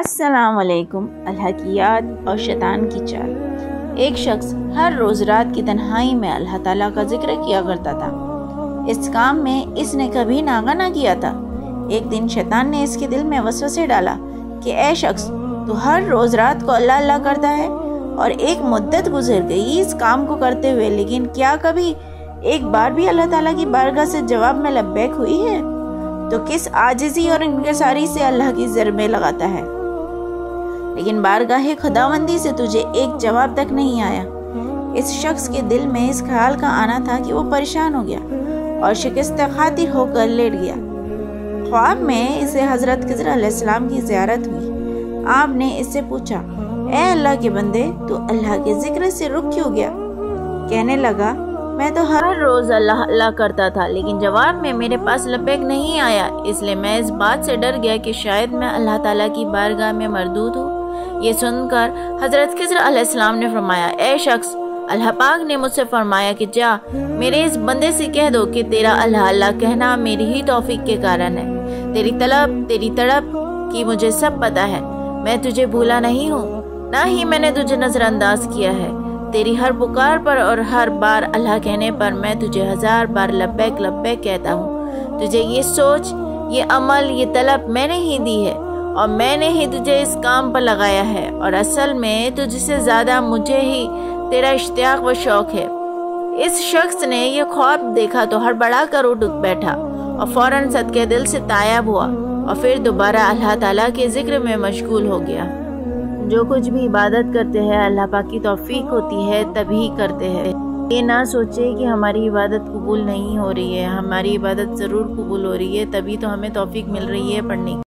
अस्सलाम वालेकुम। अलहकियात और शैतान की चाल। एक शख्स हर रोज़ रात की तन्हाई में अल्लाह ताला का जिक्र किया करता था। इस काम में इसने कभी नागा ना किया था। एक दिन शैतान ने इसके दिल में वसवसे डाला कि ऐ शख्स, तू हर रोज़ रात को अल्लाह अल्लाह करता है और एक मुद्दत गुजर गई इस काम को करते हुए, लेकिन क्या कभी एक बार भी अल्लाह ताला की बारगाह से जवाब में लब्बैक हुई है? तो किस आजिज़ी और इंकसारी से अल्लाह की ज़रबे लगाता है, लेकिन बारगाह खुदावंदी से तुझे एक जवाब तक नहीं आया। इस शख्स के दिल में इस ख्याल का आना था कि वो परेशान हो गया और शिकस्त खातिर होकर लेट गया। ख्वाब में इसे हजरत किज्र अलैहिस्सलाम की ज़ियारत हुई। आपने इससे पूछा, ए अल्लाह के बंदे, तू अल्लाह के जिक्र से रुक क्यों गया? कहने लगा, मैं तो हर रोज़ अल्लाह अल्लाह करता था, लेकिन जवाब में मेरे पास लबैक नहीं आया, इसलिए मैं इस बात से डर गया कि शायद मैं अल्लाह ताला की बारगाह में मरदूद हूँ। ये सुनकर हजरत किज्र अलैहिस्सलाम ने फरमाया, ए शख्स, अल्लाह पाक ने मुझसे फरमाया कि जा मेरे इस बंदे से कह दो कि तेरा अल्लाह अल्लाह कहना मेरी ही तौफीक के कारण है। तेरी तड़प की मुझे सब पता है। मैं तुझे भूला नहीं हूँ, ना ही मैंने तुझे नजरअंदाज किया है। तेरी हर पुकार पर और हर बार अल्लाह कहने पर मैं तुझे 1000 बार लब्बैक लब्बैक कहता हूँ। तुझे ये सोच, ये अमल, ये तलब मैंने ही दी है और मैंने ही तुझे इस काम पर लगाया है, और असल में तुझसे ज़्यादा मुझे ही तेरा इश्तियाक व शौक है। इस शख्स ने यह ख्वाब देखा तो हड़बड़ा कर उठ बैठा और फौरन सदके दिल से तायब हुआ और फिर दोबारा अल्लाह ताला के जिक्र में मशगूल हो गया। जो कुछ भी इबादत करते हैं अल्लाह पाक की तौफीक होती है तभी करते हैं। ये ना सोचे कि हमारी इबादत कबूल नहीं हो रही है, हमारी इबादत ज़रूर कबूल हो रही है, तभी तो हमें तौफीक मिल रही है पढ़ने की।